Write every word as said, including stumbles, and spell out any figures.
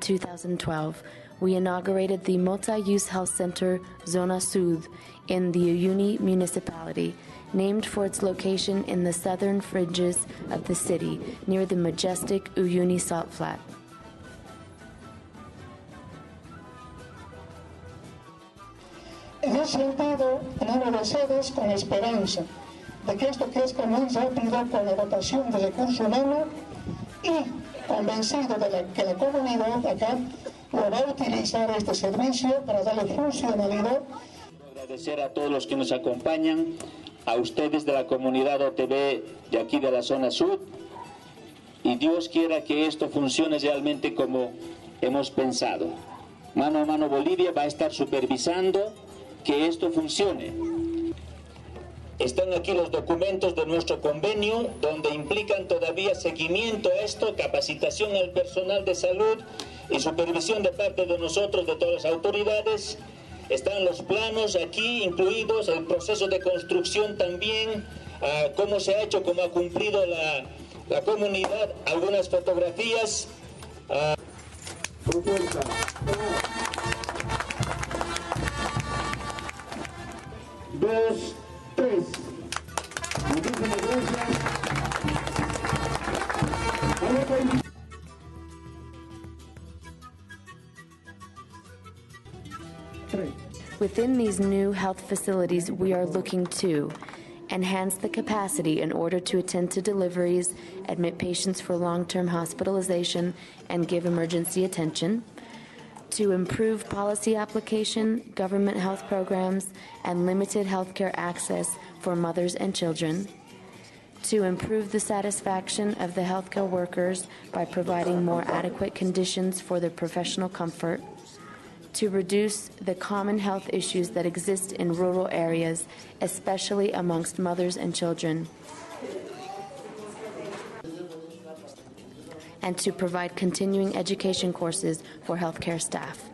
two thousand twelve, we inaugurated the multi-use health center Zona Sud in the Uyuni municipality, named for its location in the southern fringes of the city, near the majestic Uyuni salt flat. En ese sentido, enaltecemos con la esperanza de que esto crezca más rápido con la dotación de recursos humanos y convencido de la, que la comunidad acá podrá utilizar este servicio para darle funcionalidad. Agradecer a todos los que nos acompañan, a ustedes de la comunidad O T B de aquí de la Zona Sud, y Dios quiera que esto funcione realmente como hemos pensado. Mano a Mano Bolivia va a estar supervisando que esto funcione. Están aquí los documentos de nuestro convenio, donde implican todavía seguimiento a esto, capacitación al personal de salud y supervisión de parte de nosotros, de todas las autoridades. Están los planos aquí incluidos, el proceso de construcción también, uh, cómo se ha hecho, cómo ha cumplido la, la comunidad, algunas fotografías. Uh, Dos, tres. Muchísimas gracias. Within these new health facilities, we are looking to enhance the capacity in order to attend to deliveries, admit patients for long-term hospitalization, and give emergency attention, to improve policy application, government health programs, and limited healthcare access for mothers and children, to improve the satisfaction of the healthcare workers by providing more adequate conditions for their professional comfort, to reduce the common health issues that exist in rural areas, especially amongst mothers and children, and to provide continuing education courses for healthcare staff.